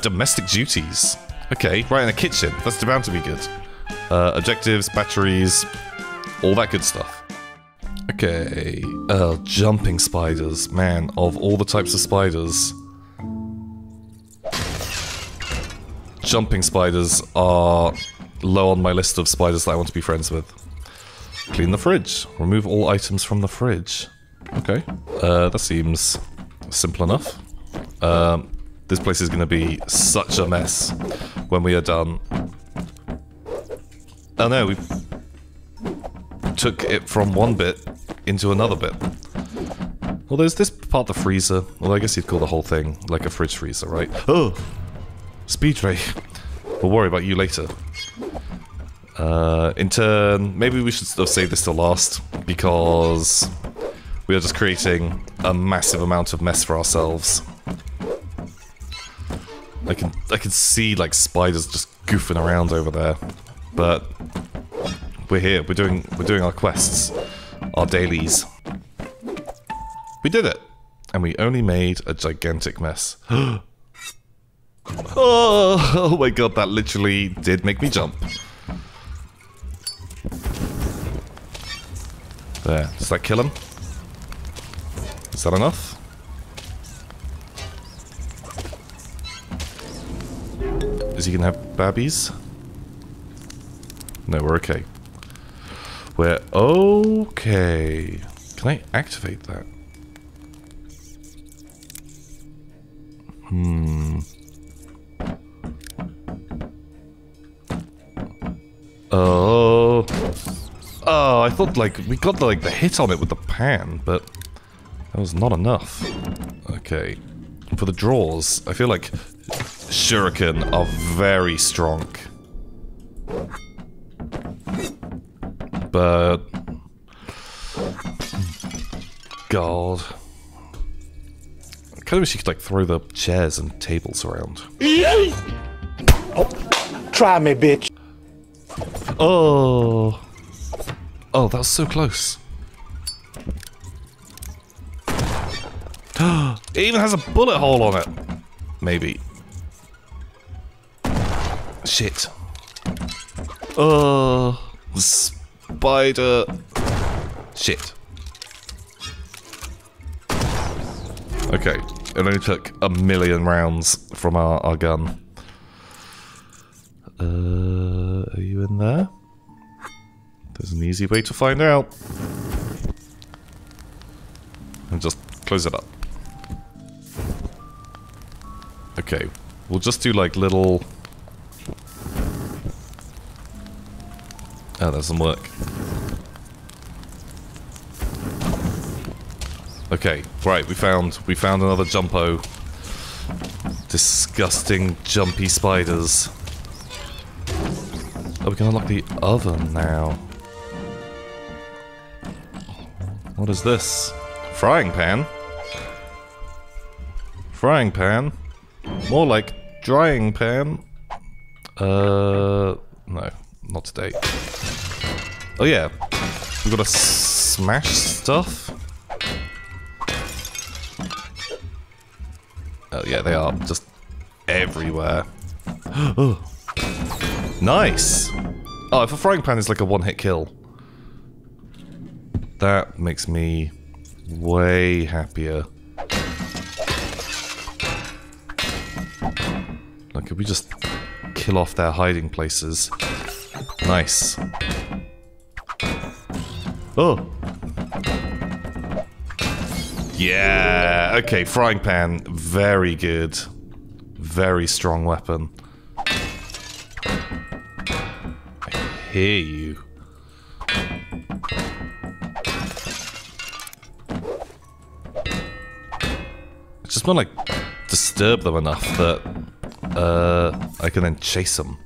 Domestic duties. Okay, right in the kitchen. That's bound to be good. Objectives, batteries, all that good stuff. Okay. Jumping spiders. Man, of all the types of spiders, jumping spiders are low on my list of spiders that I want to be friends with. Clean the fridge. Remove all items from the fridge. Okay. That seems simple enough. This place is going to be such a mess when we are done. Oh no, we took it from one bit into another bit. Well, there's this part, the freezer. Well, I guess you'd call the whole thing like a fridge freezer, right? Oh! Speed Ray. We'll worry about you later. In turn, maybe we should save this to last, because we are just creating a massive amount of mess for ourselves. I can see like spiders just goofing around over there, but we're here. We're doing our quests, our dailies. We did it, and we only made a gigantic mess. Oh my god, that literally did make me jump. There. Does that kill him? Is that enough? Is he gonna have babbies? No, we're okay. We're okay. Can I activate that? Oh, I thought like we got like the hit on it with the pan, but that was not enough. Okay. For the drawers, I feel like shuriken are very strong. But god. I kinda wish you could like throw the chairs and tables around. Oh, try me, bitch. Oh. Oh, that was so close. It even has a bullet hole on it. Maybe. Shit. Oh, spider. Shit. Okay, it only took a million rounds from our gun. Are you in there? There's an easy way to find out. And just close it up. Okay, we'll just do like little... Oh, that doesn't work. Okay, right, we found another jumpo. Disgusting jumpy spiders. Oh, we can unlock the oven now. What is this? Frying pan? Frying pan? More like drying pan. No, not today. Oh yeah, we gotta smash stuff. Oh yeah, they are just everywhere. Oh, nice. Oh, if a frying pan is like a one-hit kill, that makes me way happier. Like, could we just kill off their hiding places? Nice. Oh! Yeah! Okay, frying pan. Very good. Very strong weapon. I hear you. I just want to, like, disturb them enough that I can then chase them.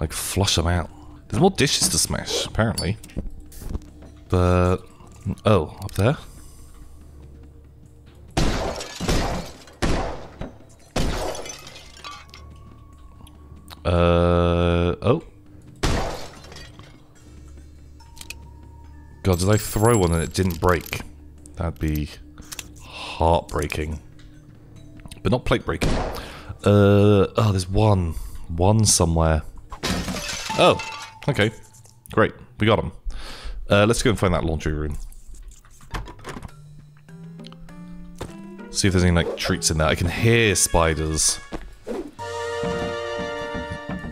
Like, flush them out. There's more dishes to smash, apparently. But... oh, up there? Oh. God, did I throw one and it didn't break? That'd be heartbreaking. But not plate breaking. Oh, there's one somewhere. Oh, okay, great, we got him. Let's go and find that laundry room. See if there's any like treats in there. I can hear spiders.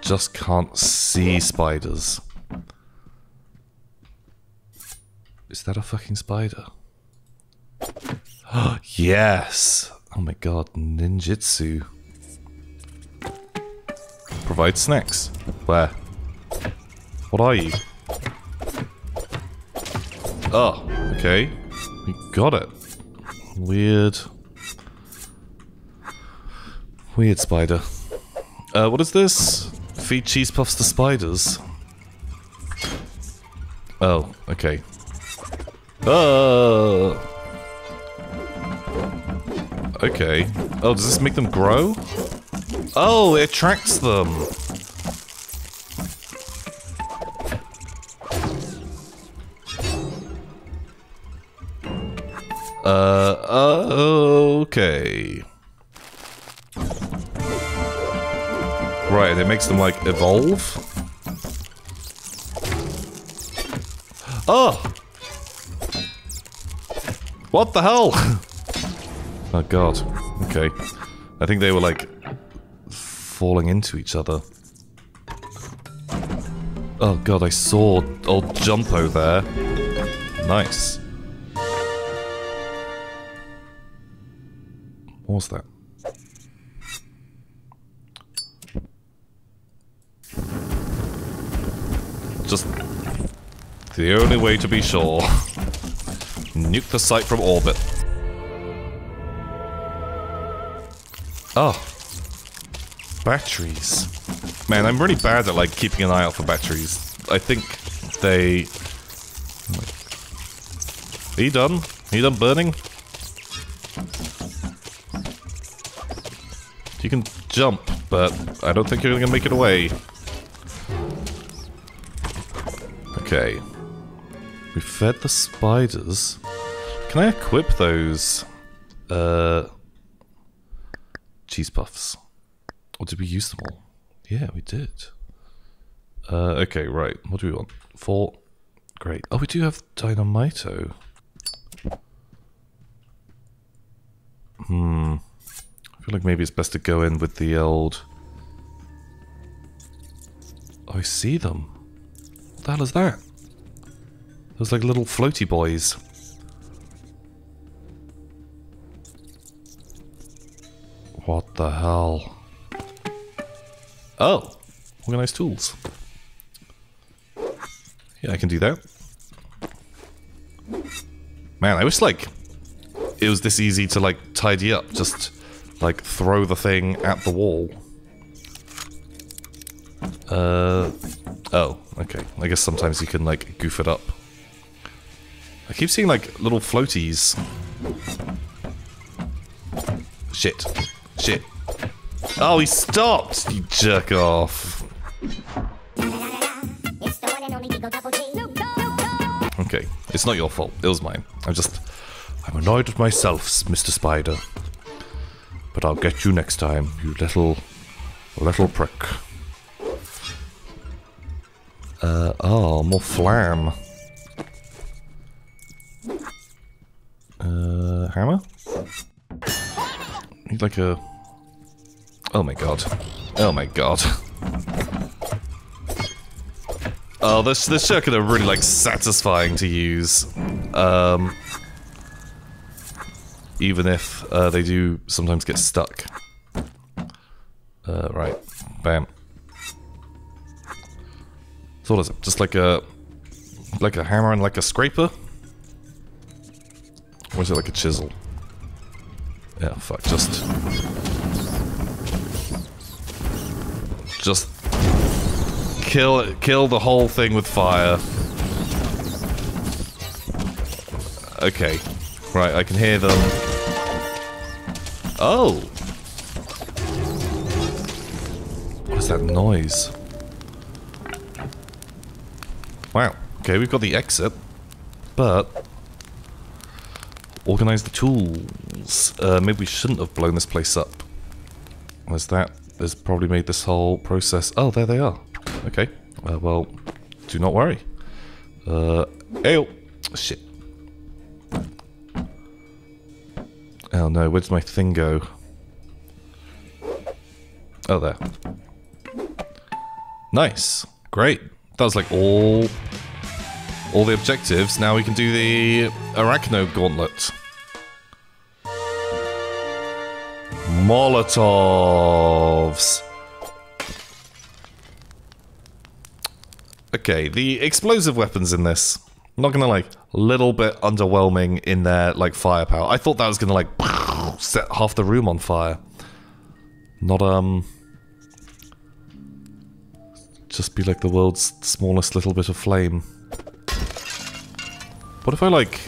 Just can't see spiders. Is that a fucking spider? Oh, yes! Oh my god, ninjutsu. Provide snacks. Where? What are you? Oh, okay. We got it. Weird. Weird spider. What is this? Feed cheese puffs to spiders. Oh, okay. Oh! Okay. Oh, does this make them grow? Oh, it attracts them! Okay. Right, it makes them, like, evolve? Oh! What the hell? Oh god. Okay. I think they were, like, falling into each other. Oh god, I saw old Jumpo there. Nice. What was that? Just the only way to be sure. Nuke the site from orbit. Oh. Batteries. Man, I'm really bad at, like, keeping an eye out for batteries. I think they... Are you done? Are you done burning? You can jump, but I don't think you're gonna make it away. Okay. We fed the spiders. Can I equip those? Cheese puffs. Or did we use them all? Yeah, we did. Okay, right. What do we want? 4. Great. Oh, we do have Dynamito. Hmm. I feel like maybe it's best to go in with the old... Oh, I see them. What the hell is that? Those, like, little floaty boys. What the hell? Oh! Organize tools. Yeah, I can do that. Man, I wish, like, it was this easy to, like, tidy up. Just, like, throw the thing at the wall. Oh, okay. I guess sometimes you can, like, goof it up. I keep seeing, like, little floaties. Shit. Shit. Oh, he stopped! You jerk off. Okay, it's not your fault. It was mine. I'm annoyed with myself, Mr. Spider. But I'll get you next time, you little prick. Oh, more flam. Hammer? Need like a... Oh my god. Oh my god. Oh, this shuriken are really, like, satisfying to use. Even if they do sometimes get stuck. Right. Bam. So what is it? Just like a hammer and like a scraper? Or is it like a chisel? Yeah, fuck, just kill the whole thing with fire. Okay. Right, I can hear them. Oh! What is that noise? Wow. Okay, we've got the exit, but... Organize the tools. Maybe we shouldn't have blown this place up. Was that has probably made this whole process... Oh, there they are. Okay. Well, do not worry. Ew. Shit. Oh no, where's my thing go? Oh, there. Nice. Great. That was like all the objectives. Now we can do the Arachno Gauntlet. Molotovs. Okay, the explosive weapons in this, I'm not gonna lie, a little bit underwhelming in their like firepower. I thought that was gonna like set half the room on fire. Not just be like the world's smallest little bit of flame. What if I like...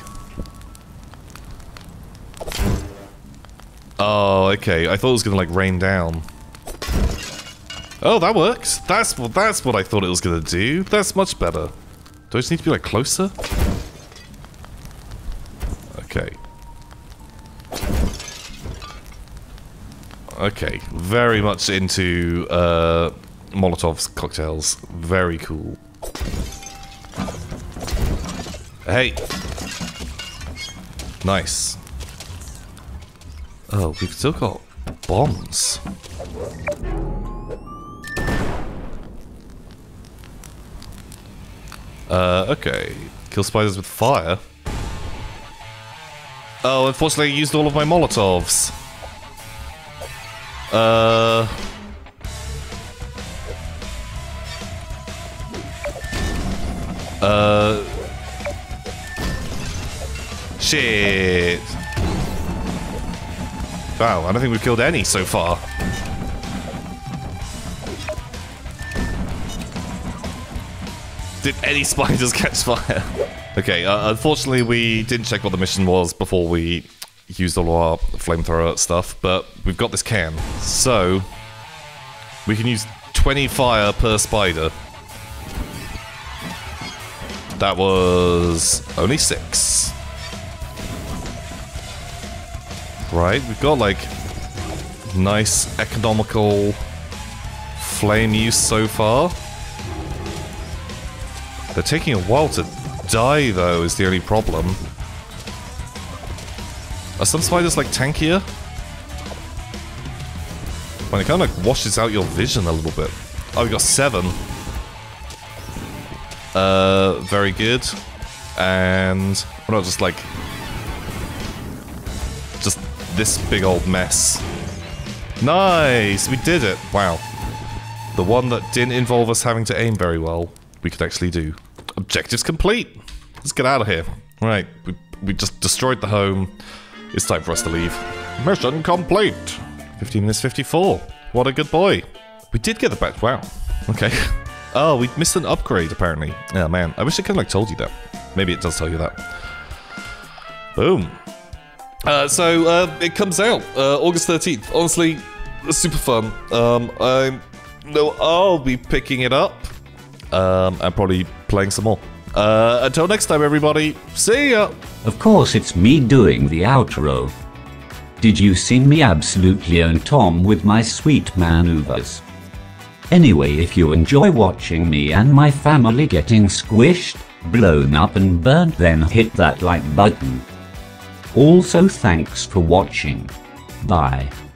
Oh, okay. I thought it was gonna like rain down. Oh, that works. That's what I thought it was gonna do. That's much better. Do I just need to be like closer? Okay. Okay. Very much into Molotov's cocktails. Very cool. Hey. Nice. Oh, we've still got bombs. Okay. Kill spiders with fire. Oh, unfortunately I used all of my Molotovs. Shit. Wow, I don't think we've killed any so far. Did any spiders catch fire? Okay, unfortunately we didn't check what the mission was before we used all our flamethrower stuff, but we've got this can. So, we can use 20 fire per spider. That was only 6. Right, we've got like nice economical flame use so far. They're taking a while to die though is the only problem. Are some spiders like tankier? When it kind of like washes out your vision a little bit. Oh, we got 7. Very good. And what about just like this big old mess. Nice! We did it! Wow. The one that didn't involve us having to aim very well, we could actually do. Objectives complete! Let's get out of here. Right, we just destroyed the home. It's time for us to leave. Mission complete! 15 minutes 54. What a good boy. We did get the badge. Wow. Okay. Oh, we missed an upgrade apparently. Oh man, I wish it could have like told you that. Maybe it does tell you that. Boom. It comes out August 13th. Honestly, super fun. I know I'll be picking it up and probably playing some more. Until next time, everybody. See ya. Of course, it's me doing the outro. Did you see me absolutely own Tom with my sweet maneuvers? Anyway, if you enjoy watching me and my family getting squished, blown up and burnt, then hit that like button. Also, thanks for watching. Bye.